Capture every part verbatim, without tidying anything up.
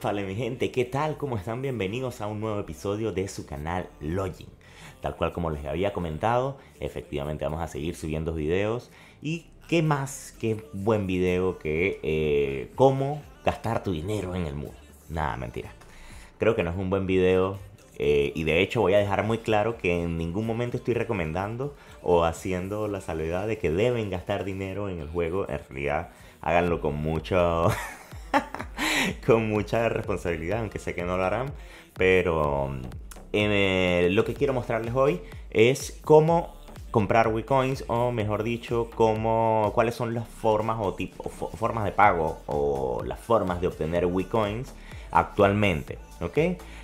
Vale, mi gente, ¿qué tal? ¿Cómo están? Bienvenidos a un nuevo episodio de su canal Login. Tal cual como les había comentado, efectivamente vamos a seguir subiendo videos. Y qué más, qué buen video que eh, cómo gastar tu dinero en el mundo. Nada, mentira. Creo que no es un buen video eh, y de hecho voy a dejar muy claro que en ningún momento estoy recomendando o haciendo la salvedad de que deben gastar dinero en el juego. En realidad, háganlo con mucho... con mucha responsabilidad, aunque sé que no lo harán, pero eh, lo que quiero mostrarles hoy es cómo comprar WeCoins, o mejor dicho, cómo, cuáles son las formas o tipo, formas de pago o las formas de obtener WeCoins actualmente, ¿ok?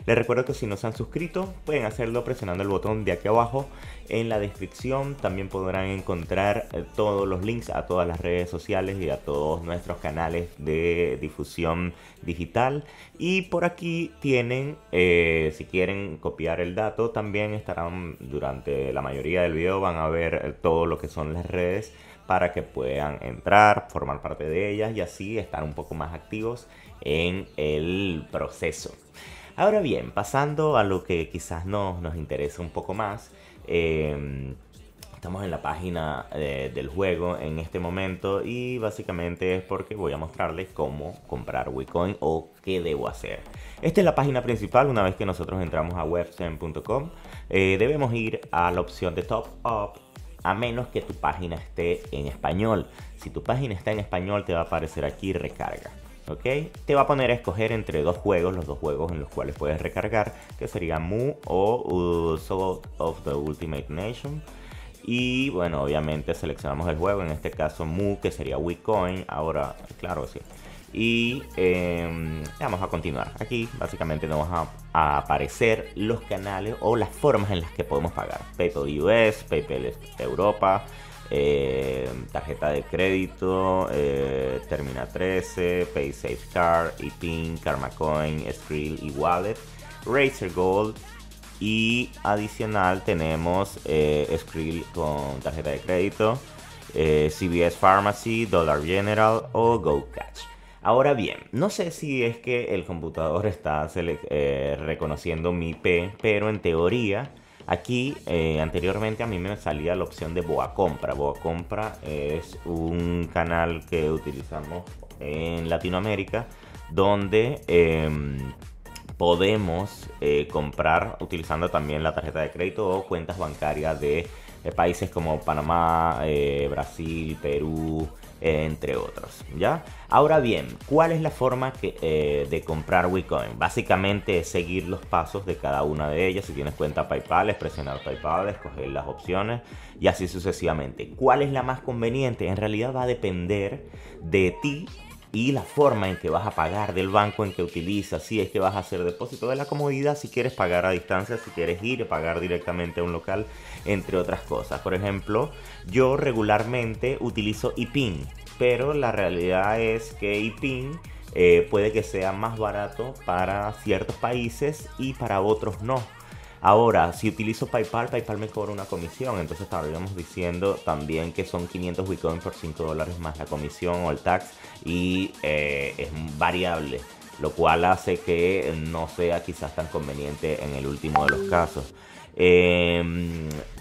Les recuerdo que si no se han suscrito, pueden hacerlo presionando el botón de aquí abajo. En la descripción también podrán encontrar todos los links a todas las redes sociales y a todos nuestros canales de difusión digital. Y por aquí tienen, eh, si quieren copiar el dato, también estarán durante la mayoría del video, van a ver todo lo que son las redes para que puedan entrar, formar parte de ellas y así estar un poco más activos en el proceso. Ahora bien, pasando a lo que quizás nos, nos interesa un poco más, eh, estamos en la página eh, del juego en este momento y básicamente es porque voy a mostrarles cómo comprar WeCoin o qué debo hacer. Esta es la página principal. Una vez que nosotros entramos a webzen punto com, eh, debemos ir a la opción de Top Up, a menos que tu página esté en español. Si tu página está en español, te va a aparecer aquí recarga. ¿Okay? Te va a poner a escoger entre dos juegos, los dos juegos en los cuales puedes recargar, que sería Mu o Uso of the Ultimate Nation. Y bueno, obviamente seleccionamos el juego, en este caso Mu, que sería WeCoin. Ahora, claro, sí. Y eh, vamos a continuar. Aquí básicamente nos van a, a aparecer los canales o las formas en las que podemos pagar. PayPal U S, PayPal Europa, Eh, tarjeta de crédito, eh, Termina trece, PaySafeCard, ePin, KarmaCoin, Skrill y Wallet, Razer Gold. Y adicional tenemos eh, Skrill con tarjeta de crédito, eh, C V S Pharmacy, Dollar General o GoCatch. Ahora bien, no sé si es que el computador está eh, reconociendo mi I P, pero en teoría... Aquí eh, anteriormente a mí me salía la opción de Boa Compra. Boa Compra es un canal que utilizamos en Latinoamérica donde eh, podemos eh, comprar utilizando también la tarjeta de crédito o cuentas bancarias de, de países como Panamá, eh, Brasil, Perú, eh, entre otros, ¿ya? Ahora bien, ¿cuál es la forma que, eh, de comprar WeCoin? Básicamente es seguir los pasos de cada una de ellas. Si tienes cuenta PayPal, es presionar PayPal, escoger las opciones y así sucesivamente. ¿Cuál es la más conveniente? En realidad va a depender de ti y la forma en que vas a pagar, del banco en que utilizas, si es que vas a hacer depósito, de la comodidad, si quieres pagar a distancia, si quieres ir a pagar directamente a un local, entre otras cosas. Por ejemplo, yo regularmente utilizo ePin, pero la realidad es que ePin eh, puede que sea más barato para ciertos países y para otros no. Ahora, si utilizo PayPal, PayPal me cobra una comisión, entonces estaríamos diciendo también que son quinientos WeCoin por cinco dólares más la comisión o el tax, y eh, es variable, lo cual hace que no sea quizás tan conveniente en el último de los casos. Eh,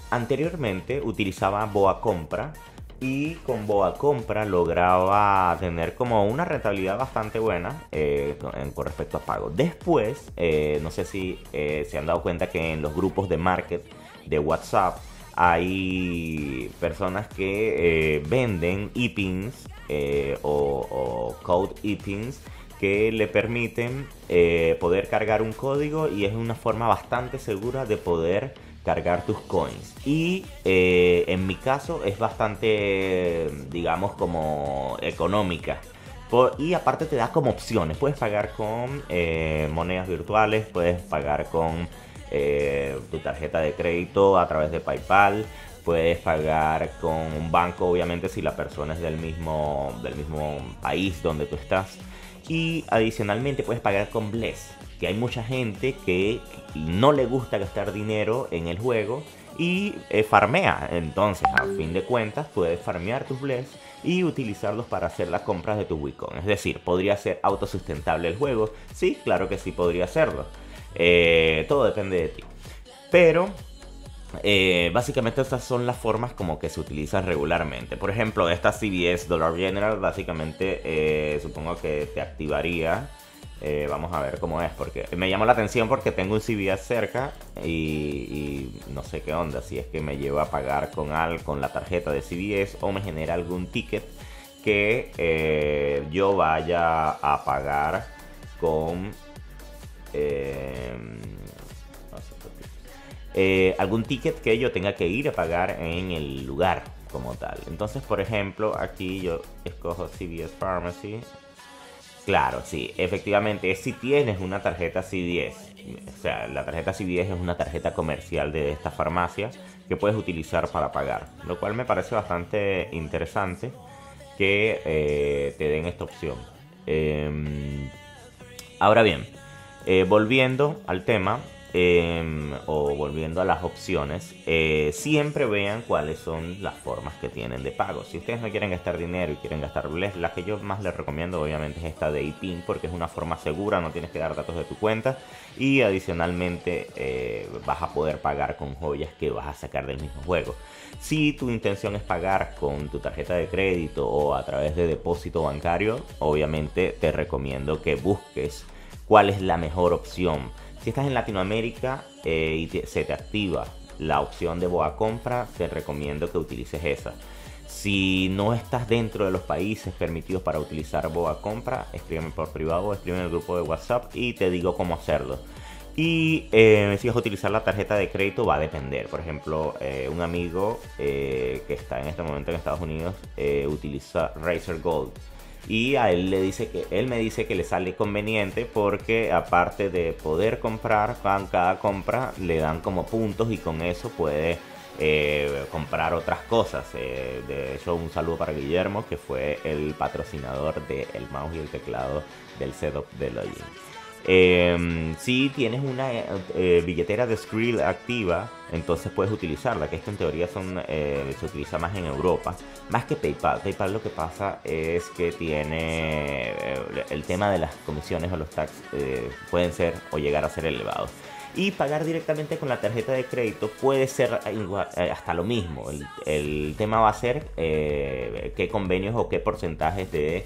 anteriormente utilizaba Boa Compra y con Boa Compra lograba tener como una rentabilidad bastante buena eh, con, con respecto a pago. Después, eh, no sé si eh, se han dado cuenta que en los grupos de market de WhatsApp hay personas que eh, venden ePins eh, o, o code ePins que le permiten eh, poder cargar un código, y es una forma bastante segura de poder cargar tus coins. Y eh, en mi caso es bastante, digamos, como económica. Por, y aparte te da como opciones. Puedes pagar con eh, monedas virtuales, puedes pagar con eh, tu tarjeta de crédito a través de PayPal, puedes pagar con un banco, obviamente si la persona es del mismo, del mismo país donde tú estás. Y adicionalmente puedes pagar con Bless, que hay mucha gente que no le gusta gastar dinero en el juego y eh, farmea. Entonces, a fin de cuentas, puedes farmear tus Bless y utilizarlos para hacer las compras de tu WeCoin. Es decir, ¿podría ser autosustentable el juego? Sí, claro que sí podría hacerlo. Eh, todo depende de ti. Pero eh, básicamente estas son las formas como que se utilizan regularmente. Por ejemplo, esta C V S Dollar General básicamente eh, supongo que te activaría. Eh, vamos a ver cómo es, porque me llamó la atención porque tengo un C V S cerca y, y no sé qué onda, si es que me lleva a pagar con, al, con la tarjeta de C V S o me genera algún ticket que eh, yo vaya a pagar con eh, eh, algún ticket que yo tenga que ir a pagar en el lugar como tal. Entonces, por ejemplo, aquí yo escojo C V S Pharmacy. Claro, sí, efectivamente, es si tienes una tarjeta C V S. O sea, la tarjeta C V S es una tarjeta comercial de esta farmacia que puedes utilizar para pagar, lo cual me parece bastante interesante que eh, te den esta opción. Eh, ahora bien, eh, volviendo al tema eh, o volviendo a las opciones, eh, siempre vean cuáles son las formas que tienen de pago. Si ustedes no quieren gastar dinero y quieren gastar, la que yo más les recomiendo obviamente es esta de ePin, porque es una forma segura, no tienes que dar datos de tu cuenta y adicionalmente eh, vas a poder pagar con joyas que vas a sacar del mismo juego. Si tu intención es pagar con tu tarjeta de crédito o a través de depósito bancario, obviamente te recomiendo que busques cuál es la mejor opción. Si estás en Latinoamérica eh, y te, se te activa la opción de Boa Compra, te recomiendo que utilices esa. Si no estás dentro de los países permitidos para utilizar Boa Compra, escríbeme por privado o escríbeme en el grupo de WhatsApp y te digo cómo hacerlo. Y eh, si vas a utilizar la tarjeta de crédito, va a depender. Por ejemplo, eh, un amigo eh, que está en este momento en Estados Unidos eh, utiliza Razer Gold. Y a él le dice que él me dice que le sale conveniente porque aparte de poder comprar con cada compra le dan como puntos y con eso puede eh, comprar otras cosas. Eh, de hecho, un saludo para Guillermo, que fue el patrocinador del mouse y el teclado del setup de Login. Eh, si tienes una eh, billetera de Skrill activa, entonces puedes utilizarla, que esto en teoría son, eh, se utiliza más en Europa, más que PayPal. PayPal lo que pasa es que tiene eh, el tema de las comisiones o los tax, eh, pueden ser o llegar a ser elevados. Y pagar directamente con la tarjeta de crédito puede ser igual, hasta lo mismo. El, el tema va a ser eh, qué convenios o qué porcentajes de...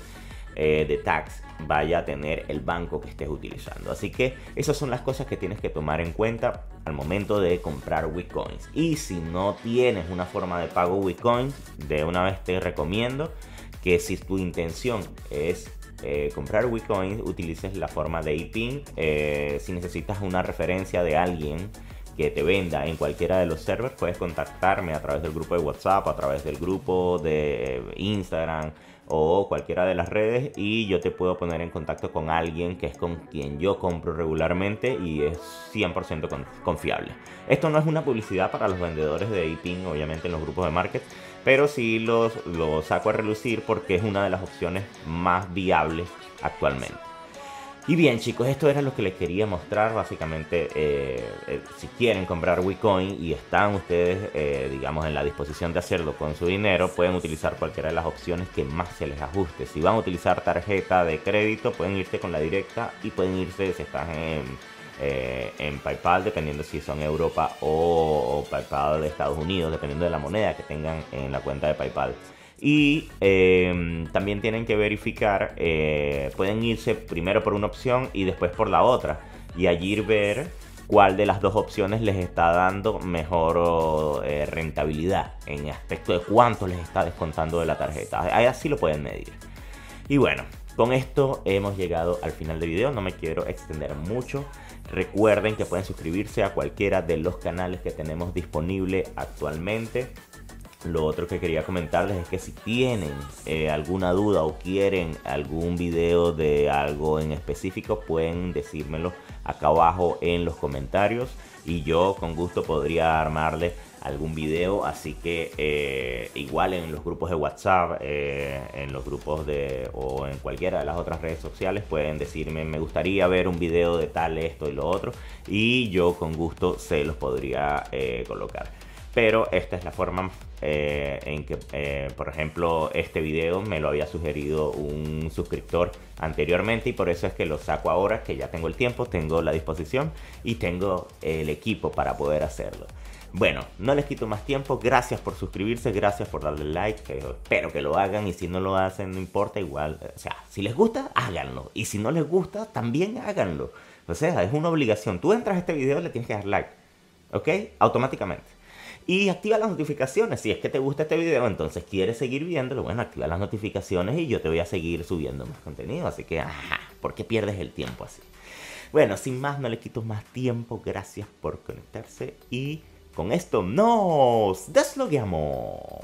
Eh, de tax vaya a tener el banco que estés utilizando. Así que esas son las cosas que tienes que tomar en cuenta al momento de comprar WeCoins. Y si no tienes una forma de pago WeCoins, de una vez te recomiendo que si tu intención es eh, comprar WeCoins, utilices la forma de ePin. Eh, si necesitas una referencia de alguien que te venda en cualquiera de los servers, puedes contactarme a través del grupo de WhatsApp, a través del grupo de Instagram o cualquiera de las redes, y yo te puedo poner en contacto con alguien que es con quien yo compro regularmente y es cien por ciento confiable. Esto no es una publicidad para los vendedores de ePin, obviamente, en los grupos de market, pero sí los, los saco a relucir porque es una de las opciones más viables actualmente. Y bien, chicos, esto era lo que les quería mostrar. Básicamente, eh, eh, si quieren comprar WeCoin y están ustedes, eh, digamos, en la disposición de hacerlo con su dinero, pueden utilizar cualquiera de las opciones que más se les ajuste. Si van a utilizar tarjeta de crédito, pueden irse con la directa y pueden irse, si están en, eh, en PayPal, dependiendo si son Europa o, o PayPal de Estados Unidos, dependiendo de la moneda que tengan en la cuenta de PayPal. Y eh, también tienen que verificar, eh, pueden irse primero por una opción y después por la otra. Y allí ver cuál de las dos opciones les está dando mejor eh, rentabilidad en aspecto de cuánto les está descontando de la tarjeta. Ahí así lo pueden medir. Y bueno, con esto hemos llegado al final del video. No me quiero extender mucho. Recuerden que pueden suscribirse a cualquiera de los canales que tenemos disponible actualmente. Lo otro que quería comentarles es que si tienen eh, alguna duda o quieren algún video de algo en específico, pueden decírmelo acá abajo en los comentarios y yo con gusto podría armarles algún video. Así que eh, igual en los grupos de WhatsApp, eh, en los grupos de o en cualquiera de las otras redes sociales pueden decirme me gustaría ver un video de tal, esto y lo otro, y yo con gusto se los podría eh, colocar. pero esta es la forma eh, en que, eh, por ejemplo, este video me lo había sugerido un suscriptor anteriormente, y por eso es que lo saco ahora, que ya tengo el tiempo, tengo la disposición y tengo el equipo para poder hacerlo. Bueno, no les quito más tiempo, gracias por suscribirse, gracias por darle like, espero que lo hagan, y si no lo hacen no importa, igual, o sea, si les gusta, háganlo, y si no les gusta, también háganlo, o sea, es una obligación, tú entras a este video, le tienes que dar like, ¿ok? Automáticamente. Y activa las notificaciones, si es que te gusta este video, entonces quieres seguir viéndolo, bueno, activa las notificaciones y yo te voy a seguir subiendo más contenido, así que, ajá, ¿por qué pierdes el tiempo así? Bueno, sin más, no les quito más tiempo, gracias por conectarse y... con esto nos deslogueamos.